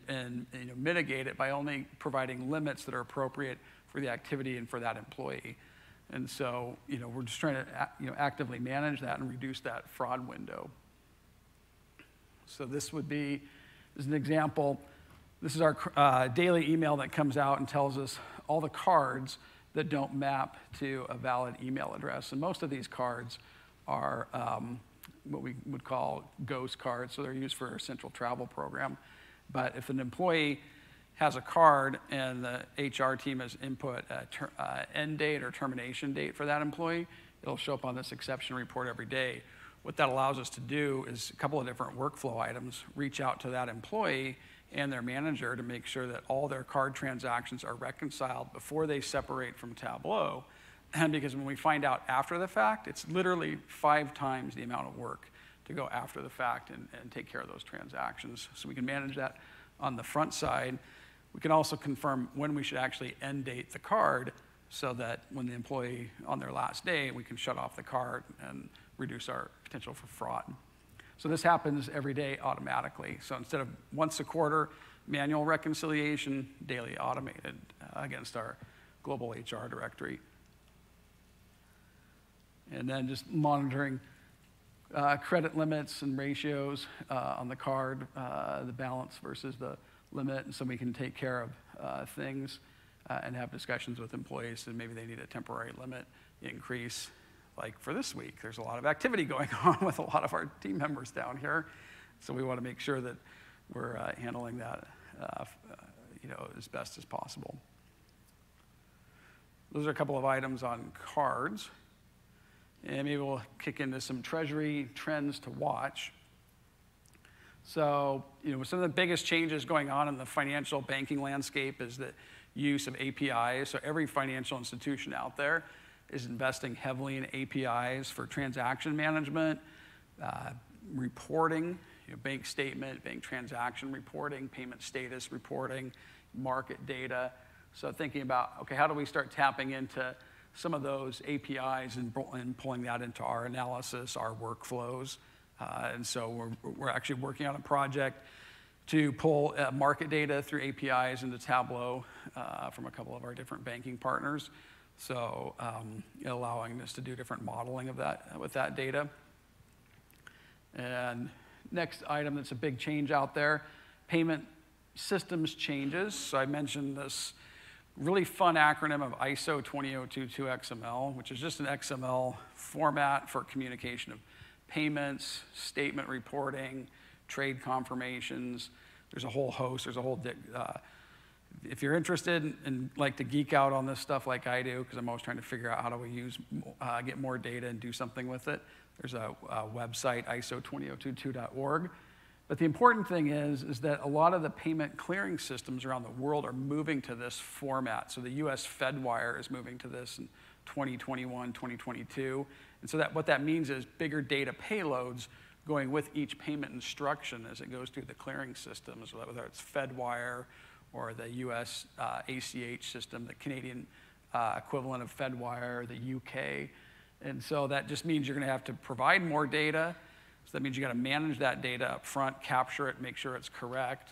you know, mitigate it by only providing limits that are appropriate for the activity and for that employee. And so, you know, we're just trying to, you know, actively manage that and reduce that fraud window. So this would be, this is an example. This is our daily email that comes out and tells us all the cards that don't map to a valid email address. And most of these cards are what we would call ghost cards, so they're used for a central travel program. But if an employee has a card and the HR team has input an end date or termination date for that employee, it'll show up on this exception report every day. What that allows us to do is a couple of different workflow items, reach out to that employee and their manager to make sure that all their card transactions are reconciled before they separate from Tableau. And because when we find out after the fact, it's literally 5 times the amount of work to go after the fact and take care of those transactions. So we can manage that on the front side. We can also confirm when we should actually end date the card so that when the employee on their last day, we can shut off the card and reduce our potential for fraud. So this happens every day automatically. So instead of once a quarter manual reconciliation, daily automated against our global HR directory. And then just monitoring credit limits and ratios on the card, the balance versus the limit, and so we can take care of things and have discussions with employees, and maybe they need a temporary limit increase. Like for this week, there's a lot of activity going on with a lot of our team members down here, so we want to make sure that we're handling that you know, as best as possible. Those are a couple of items on cards. And maybe we'll kick into some treasury trends to watch. So, you know, some of the biggest changes going on in the financial banking landscape is the use of APIs. So every financial institution out there is investing heavily in APIs for transaction management, reporting, you know, bank statement, bank transaction reporting, payment status reporting, market data. So thinking about, okay, how do we start tapping into some of those APIs and pulling that into our analysis, our workflows. And so we're actually working on a project to pull market data through APIs into Tableau from a couple of our different banking partners. So allowing us to do different modeling of that with that data. And next item that's a big change out there, payment systems changes. So I mentioned this really fun acronym of ISO 20022 XML, which is just an XML format for communication of payments, statement reporting, trade confirmations. There's a whole host. There's a whole, if you're interested and like to geek out on this stuff like I do, because I'm always trying to figure out how do we use, get more data and do something with it, there's a website, iso20022.org. But the important thing is that a lot of the payment clearing systems around the world are moving to this format. So the US Fedwire is moving to this in 2021, 2022. And so that, what that means is bigger data payloads going with each payment instruction as it goes through the clearing system. So whether it's Fedwire or the US ACH system, the Canadian equivalent of Fedwire, the UK. And so that just means you're going to have to provide more data. So that means you got to manage that data up front, capture it, make sure it's correct,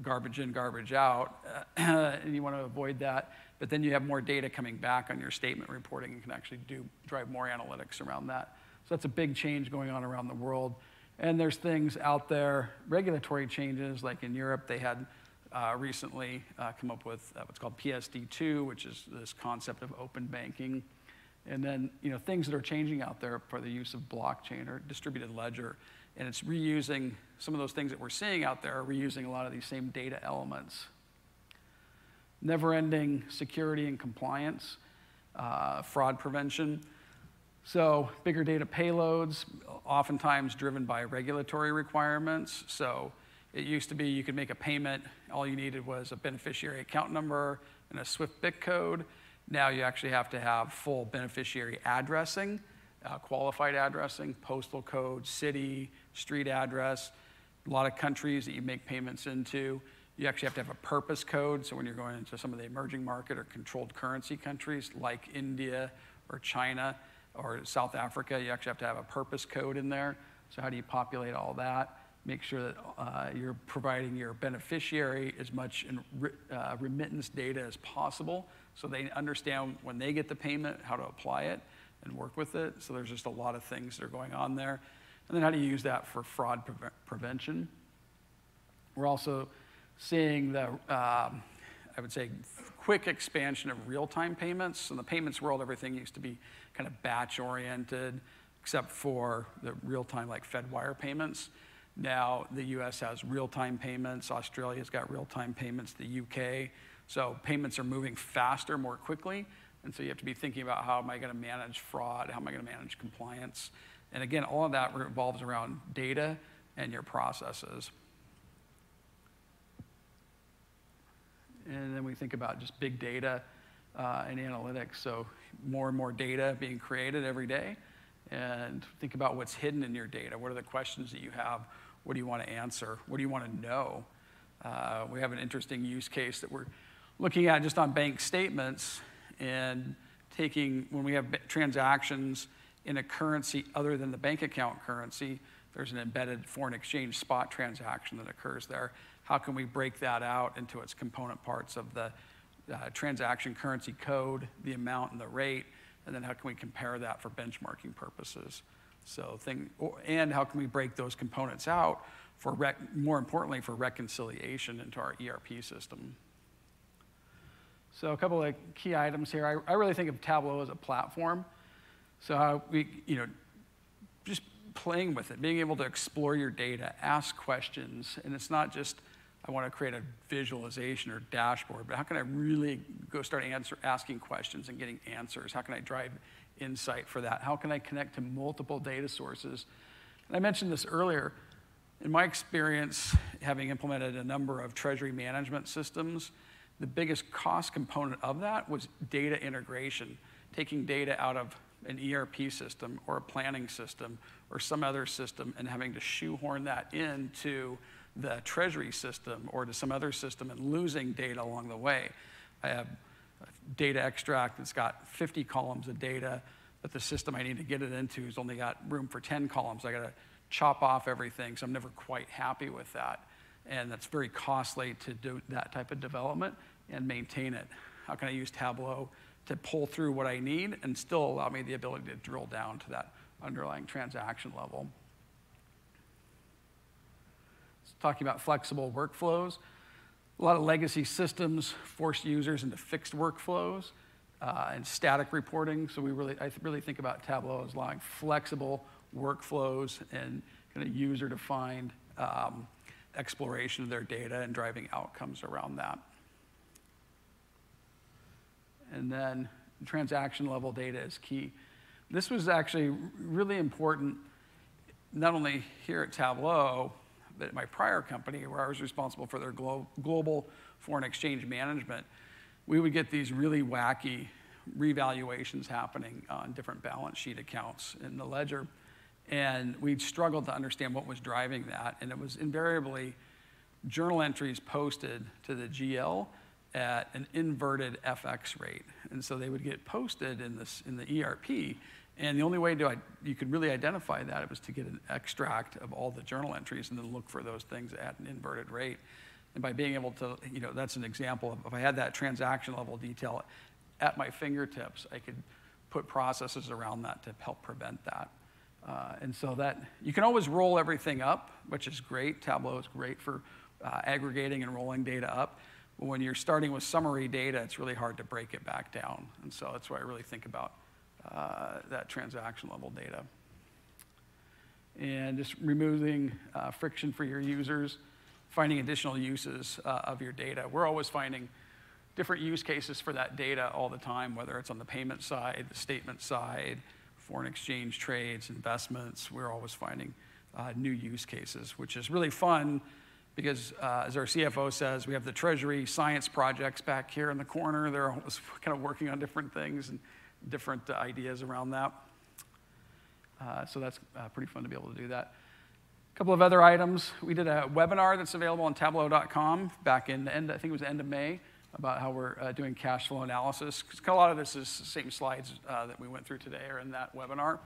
garbage in, garbage out, and you want to avoid that. But then you have more data coming back on your statement reporting and can actually drive more analytics around that. So that's a big change going on around the world. And there's things out there, regulatory changes, like in Europe, they had recently come up with what's called PSD2, which is this concept of open banking. And then, you know, things that are changing out there for the use of blockchain or distributed ledger. And it's reusing some of those things that we're seeing out there, are reusing a lot of these same data elements. Never-ending security and compliance, fraud prevention. So bigger data payloads, oftentimes driven by regulatory requirements. So it used to be you could make a payment, all you needed was a beneficiary account number and a SWIFT BIC code. Now you actually have to have full beneficiary addressing, qualified addressing, postal code, city, street address, a lot of countries that you make payments into. You actually have to have a purpose code, so when you're going into some of the emerging market or controlled currency countries like India or China or South Africa, you actually have to have a purpose code in there. So how do you populate all that? Make sure that you're providing your beneficiary as much remittance data as possible so they understand when they get the payment, how to apply it and work with it. So there's just a lot of things that are going on there. And then how do you use that for fraud prevention? We're also seeing the, I would say, quick expansion of real-time payments. In the payments world, everything used to be kind of batch-oriented, except for the real-time, like Fedwire payments. Now the US has real-time payments, Australia's got real-time payments, the UK. So payments are moving faster, more quickly. And so you have to be thinking about how am I gonna manage fraud? How am I gonna manage compliance? And again, all of that revolves around data and your processes. And then we think about just big data and analytics. So more and more data being created every day. And think about what's hidden in your data. What are the questions that you have? What do you want to answer? What do you want to know? We have an interesting use case that we're looking at just on bank statements and taking, when we have transactions in a currency other than the bank account currency, there's an embedded foreign exchange spot transaction that occurs there. How can we break that out into its component parts of the transaction currency code, the amount and the rate, and then how can we compare that for benchmarking purposes? So and how can we break those components out for, more importantly, for reconciliation into our ERP system? So a couple of key items here. I really think of Tableau as a platform. So how we, you know, just playing with it, being able to explore your data, ask questions, and it's not just, I want to create a visualization or dashboard, but how can I really go start asking questions and getting answers? How can I drive insight for that? How can I connect to multiple data sources? And I mentioned this earlier. In my experience, having implemented a number of treasury management systems, the biggest cost component of that was data integration, taking data out of an ERP system or a planning system or some other system and having to shoehorn that into the treasury system or to some other system and losing data along the way. I have a data extract that's got 50 columns of data, but the system I need to get it into has only got room for 10 columns. I gotta chop off everything, so I'm never quite happy with that. And that's very costly to do that type of development and maintain it. How can I use Tableau to pull through what I need and still allow me the ability to drill down to that underlying transaction level? Talking about flexible workflows. A lot of legacy systems force users into fixed workflows and static reporting. So I really think about Tableau as allowing flexible workflows and kind of user-defined exploration of their data and driving outcomes around that. And then transaction-level data is key. This was actually really important, not only here at Tableau, but at my prior company, where I was responsible for their global foreign exchange management. We would get these really wacky revaluations happening on different balance sheet accounts in the ledger, and we'd struggled to understand what was driving that, and it was invariably journal entries posted to the GL at an inverted FX rate. And so they would get posted in the ERP, and the only way you could really identify that it was to get an extract of all the journal entries and then look for those things at an inverted rate. And by being able to, you know, that's an example of if I had that transaction level detail at my fingertips, I could put processes around that to help prevent that. And so that, you can always roll everything up, which is great. Tableau is great for aggregating and rolling data up. But when you're starting with summary data, it's really hard to break it back down. And so that's why I really think about that transaction level data. And just removing friction for your users, finding additional uses of your data. We're always finding different use cases for that data all the time, whether it's on the payment side, the statement side, foreign exchange trades, investments. We're always finding new use cases, which is really fun because, as our CFO says, we have the Treasury science projects back here in the corner. They're always kind of working on different things and different ideas around that. So that's pretty fun to be able to do that. A couple of other items. We did a webinar that's available on Tableau.com back in the end, I think it was the end of May, about how we're doing cash flow analysis. A lot of this is the same slides that we went through today are in that webinar.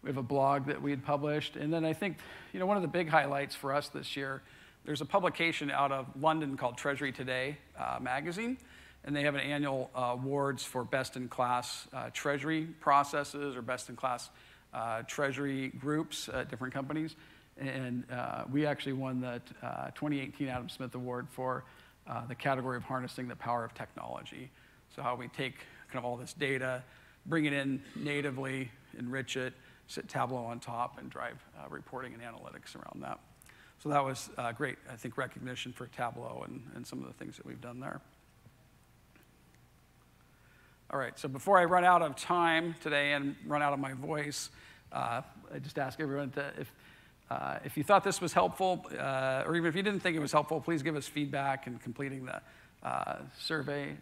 We have a blog that we had published. And then I think, you know, one of the big highlights for us this year, there's a publication out of London called Treasury Today magazine. And they have an annual awards for best-in-class treasury processes or best-in-class treasury groups at different companies. And we actually won the 2018 Adam Smith Award for the category of harnessing the power of technology. So how we take kind of all this data, bring it in natively, enrich it, sit Tableau on top, and drive reporting and analytics around that. So that was great, I think, recognition for Tableau and some of the things that we've done there. All right, so before I run out of time today and run out of my voice, I just ask everyone to, if you thought this was helpful, or even if you didn't think it was helpful, please give us feedback in completing the survey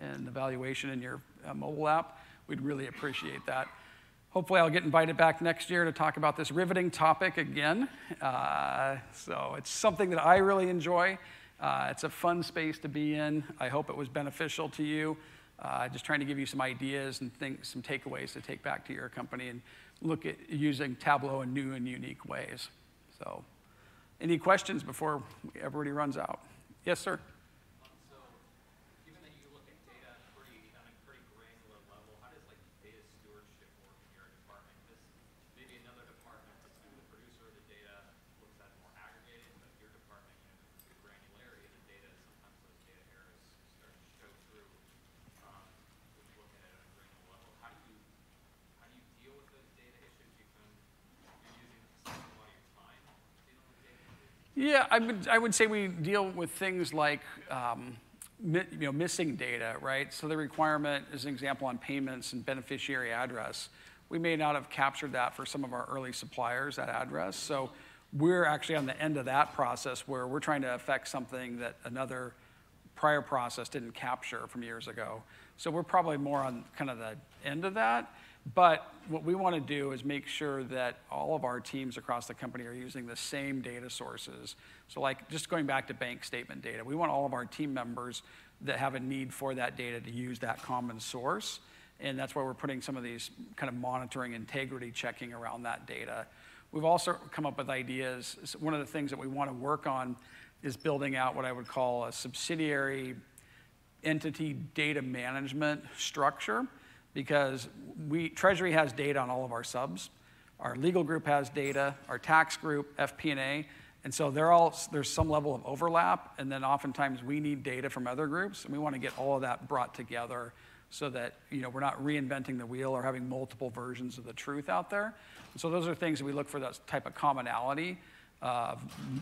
and evaluation in your mobile app. We'd really appreciate that. Hopefully, I'll get invited back next year to talk about this riveting topic again. So it's something that I really enjoy. It's a fun space to be in. I hope it was beneficial to you. Just trying to give you some ideas and things, some takeaways to take back to your company and look at using Tableau in new and unique ways. So any questions before everybody runs out? Yes, sir? So given that you look at data on a pretty granular level, how does like data stewardship work in your department? Because maybe another department, the producer of the data, looks at more aggregated, but your department, you know, the granularity of the data, sometimes those data errors start to show through. Yeah, I would say we deal with things like missing data, right? So the requirement is an example on payments and beneficiary address. We may not have captured that for some of our early suppliers, that address. So we're actually on the end of that process where we're trying to affect something that another prior process didn't capture from years ago. So we're probably more on kind of the end of that. But what we want to do is make sure that all of our teams across the company are using the same data sources. So like just going back to bank statement data, we want all of our team members that have a need for that data to use that common source. And that's why we're putting some of these kind of monitoring integrity checking around that data. We've also come up with ideas. One of the things that we want to work on is building out what I would call a subsidiary entity data management structure, because Treasury has data on all of our subs. Our legal group has data, our tax group, FP&A, and so there's some level of overlap, and then oftentimes we need data from other groups, and we want to get all of that brought together so that, you know, we're not reinventing the wheel or having multiple versions of the truth out there. And so those are things that we look for, that type of commonality of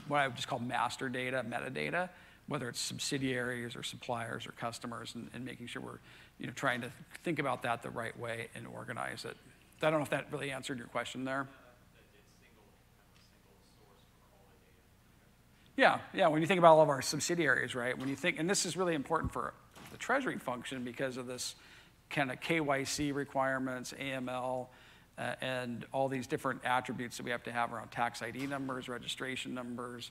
what I would just call master data, metadata, whether it's subsidiaries or suppliers or customers, and making sure we're, you know, trying to think about that the right way and organize it. I don't know if that really answered your question there. Yeah, when you think about all of our subsidiaries, right? When you think, and this is really important for the treasury function because of this kind of KYC requirements, AML, and all these different attributes that we have to have around tax ID numbers, registration numbers,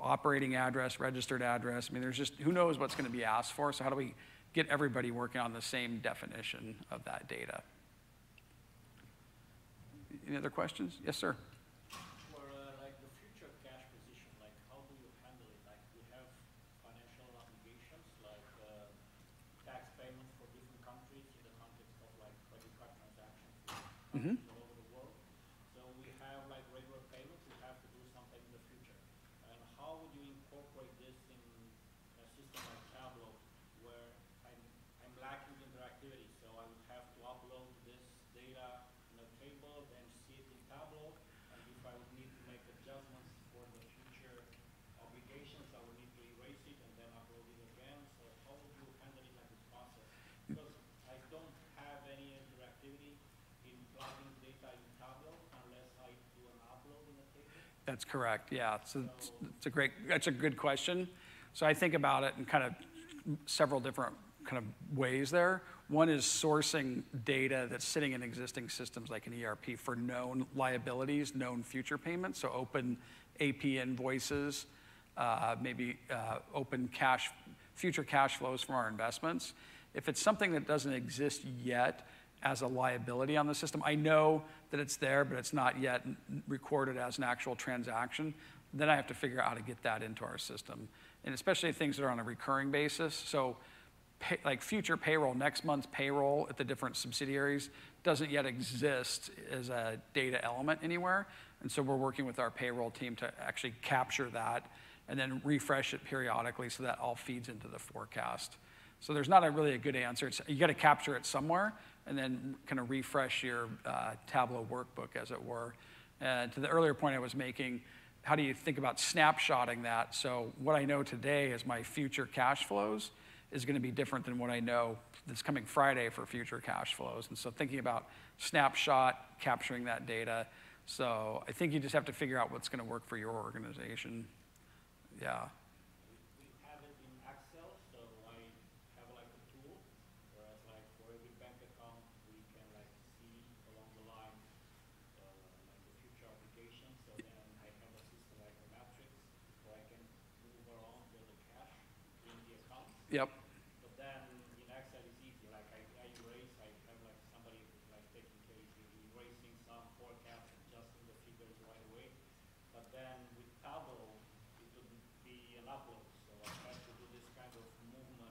operating address, registered address. I mean, there's just, who knows what's going to be asked for, so how do we get everybody working on the same definition of that data? Any other questions? Yes, sir? For like the future cash position, like how do you handle it? Like we have financial obligations, like tax payments for different countries in the context of like credit card transactions all over the world. So we have like regular payments, we have to do something in the future. That's correct, yeah. So it's a great, that's a good question. So I think about it in kind of several different kind of ways there. One is sourcing data that's sitting in existing systems like an ERP for known liabilities, known future payments, so open AP invoices, maybe open cash, future cash flows from our investments. If it's something that doesn't exist yet as a liability on the system, I know that it's there, but it's not yet recorded as an actual transaction, then I have to figure out how to get that into our system. And especially things that are on a recurring basis. So like future payroll, next month's payroll at the different subsidiaries doesn't yet exist as a data element anywhere. And so we're working with our payroll team to actually capture that and then refresh it periodically so that all feeds into the forecast. So there's not really a good answer. It's, you gotta capture it somewhere and then kind of refresh your Tableau workbook, as it were. And to the earlier point I was making, how do you think about snapshotting that? So what I know today is my future cash flows is gonna be different than what I know this coming Friday for future cash flows. And so thinking about snapshot, capturing that data. So I think you just have to figure out what's gonna work for your organization. Yeah. Yep. But then in Excel it's easy. Like I erase, I have like somebody like taking care of erasing some forecast, adjusting the figures right away. But then with Tableau, it wouldn't be an upload. So I have to do this kind of movement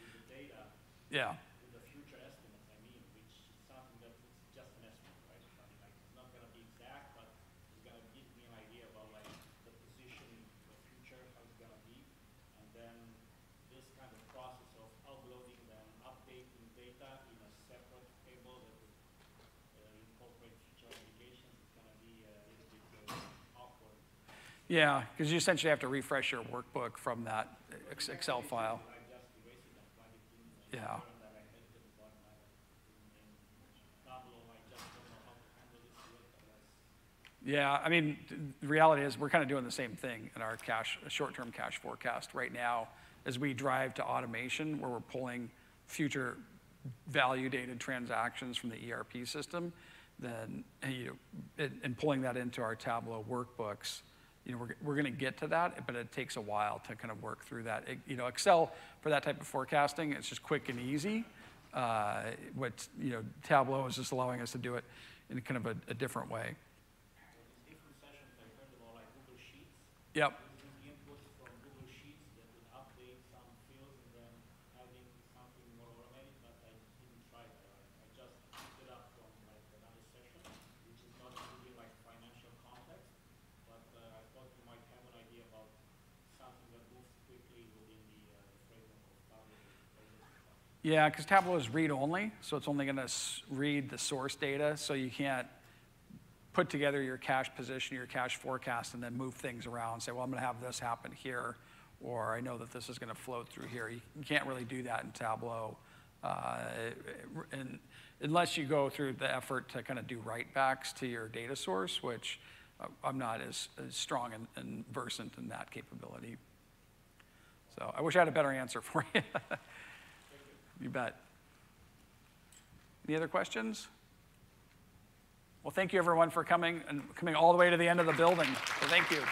with the data. Yeah. With the future estimates, I mean, which is something that it's just an estimate, right? I mean, like it's not gonna be exact, but it's gonna give me an idea about like the position in the future, how it's gonna be, and then this kind of process of uploading and updating data in a separate table that would incorporate future applications is going to be a little bit awkward. Yeah, because you essentially have to refresh your workbook from that Excel file. Yeah. Yeah, I mean, the reality is we're kind of doing the same thing in our cash, short-term cash forecast right now. As we drive to automation, where we're pulling future value-dated transactions from the ERP system, then and pulling that into our Tableau workbooks, you know, we're going to get to that, but it takes a while to kind of work through that. It, you know, Excel for that type of forecasting, it's just quick and easy. What you know, Tableau is just allowing us to do it in kind of a different way. Different sessions I heard about, like Google Sheets. Yep. Yeah, because Tableau is read-only, so it's only going to read the source data, so you can't put together your cash position, your cash forecast, and then move things around, say, well, I'm going to have this happen here, or I know that this is going to float through here. You can't really do that in Tableau, and unless you go through the effort to kind of do write-backs to your data source, which I'm not as strong and versant in that capability. So I wish I had a better answer for you. You bet. Any other questions? Well, thank you everyone for coming all the way to the end of the building. So thank you.